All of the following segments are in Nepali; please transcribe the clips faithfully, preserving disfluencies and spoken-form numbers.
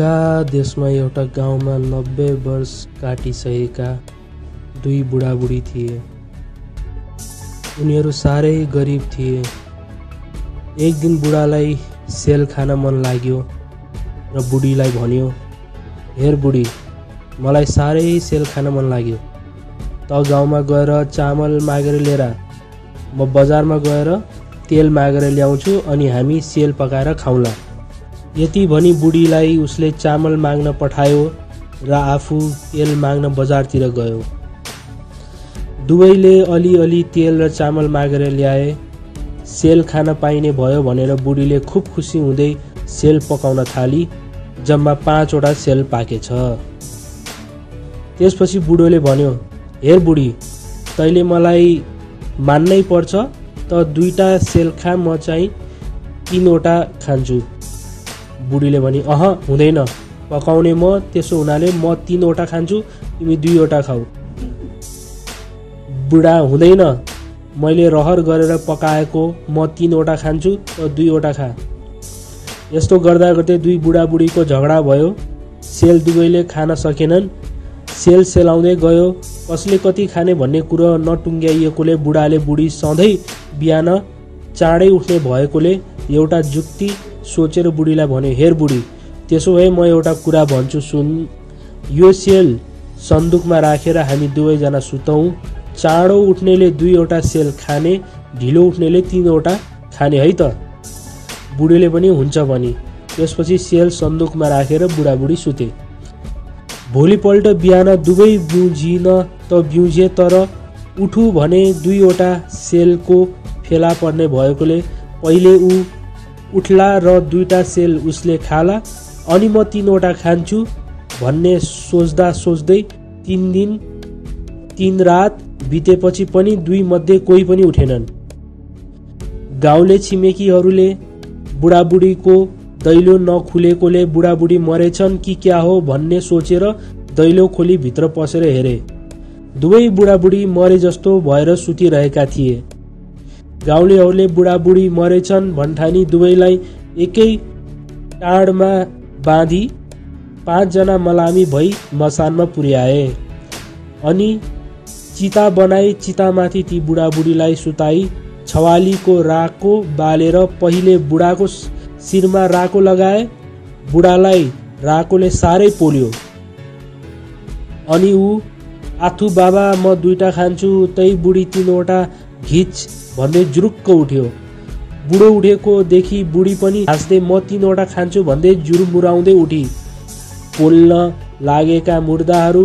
का देशमा एउटा गाउँमा नब्बे वर्ष काटिसकेका दुई बुढाबुढी थिए। उनीहरू साह्रै गरिब थिए। एक दिन बुढालाई सेल खान मन लाग्यो र बुढीलाई भन्यो, हेर बुढी, मलाई साह्रै सेल खान मन लाग्यो, त गाउँमा गएर चामल मागेर लिएर म बजारमा गएर तेल मागेर ल्याउँछु अनि हामी सेल पकाएर खाउँला। यति भनी बुढीलाई उसले चामल माग्न पठायो र आफू तेल माग्न बजारतिर गयो। दुवैले अलिअलि तेल र चामल मागेर ल्याए। सेल खान पाइने भयो भनेर बुढीले खुब खुसी हुँदै सेल पकाउन थाली। जम्मा पाँचवटा सेल पाकेछ। त्यसपछि बुढोले भन्यो, हेर बुढी, तैँले मलाई मान्नै पर्छ, त दुईटा सेल खा, म चाहिँ तीनवटा खान्छु। बुढीले भने, अह हुँदैन, पकाउने म, त्यसो हुनाले म तीनवटा खान्छु, तिमी दुईवटा खाऊ। बुढा, हुँदैन, मैले रहर गरेर पकाएको, म तीनवटा खान्छु, त दुईवटा खा। यस्तो गर्दा गर्दै दुई बुढाबुढीको झगडा भयो। सेल दुवैले खान सकेनन्। सेल सेलाउँदै गयो। कसले कति खाने भन्ने कुरो नटुङ्ग्याइएकोले बुढाले बुढी सधैँ बिहान चाँडै उठ्ने भएकोले एउटा जुक्ति सोचेर बुढीलाई भन्यो, हेर बुढी, त्यसो भए म एउटा कुरा भन्छु सुन, यो सेल सन्दुकमा राखेर हामी दुवैजना सुतौँ। चाँडो उठ्नेले दुईवटा सेल खाने, ढिलो उठ्नेले तीनवटा खाने, है त। बुढीले पनि हुन्छ भनी। त्यसपछि सेल सन्दुकमा राखेर बुढाबुढी सुते। भोलिपल्ट बिहान दुवै बिउजिन त बिउजे, तर उठु भने दुईवटा सेलको फेला पर्ने भएकोले पहिले ऊ उठ्ला र दुईटा सेल उसले खाला, अनि म तीनवटा खान्छु भन्ने सोच्दा सोच्दै तीन दिन तीन रात बितेपछि पनि दुई मध्ये कोही पनि उठेनन्। गाउँले छिमेकीहरूले बुढाबुढीको दैलो नखुलेकोले बुढाबुढी मरेछन् कि क्या हो भन्ने सोचेर दैलो खोली भित्र पसेर हेरे। दुवै बुढाबुढी मरे जस्तो भएर सुतिरहेका थिए। गाउँलेहरूले बुढाबुढी मरेछन् भन्ठानी दुवैलाई एकै टाँडमा बाँधी पाँचजना मलामी भई मसानमा पुर्याए अनि चिता बनाई चितामाथि ती बुढाबुढीलाई सुताई। छवालीको राको बालेर पहिले बुढाको शिरमा राको लगाए। बुढालाई राकोले साह्रै पोल्यो अनि ऊ, आथु बाबा, म दुईटा खान्छु, तै बुढी तीनवटा घिच भन्दै जुरुक्क उठ्यो। बुढो उठेको देखि बुढी पनि हाँस्दै म तीनवटा खान्छु भन्दै जुरमुराउँदै उठी। पोल्न लागेका मुर्दाहरू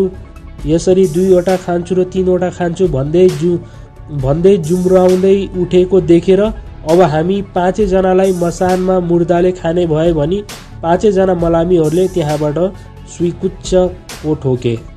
यसरी दुईवटा खान्छु र तीनवटा खान्छु भन्दै जु भन्दै जुम्राउँदै उठेको देखेर अब हामी पाँचैजनालाई मसानमा मुर्दाले खाने भयो भनी पाँचैजना मलामीहरूले त्यहाँबाट स्वीकुच्चको ठोके।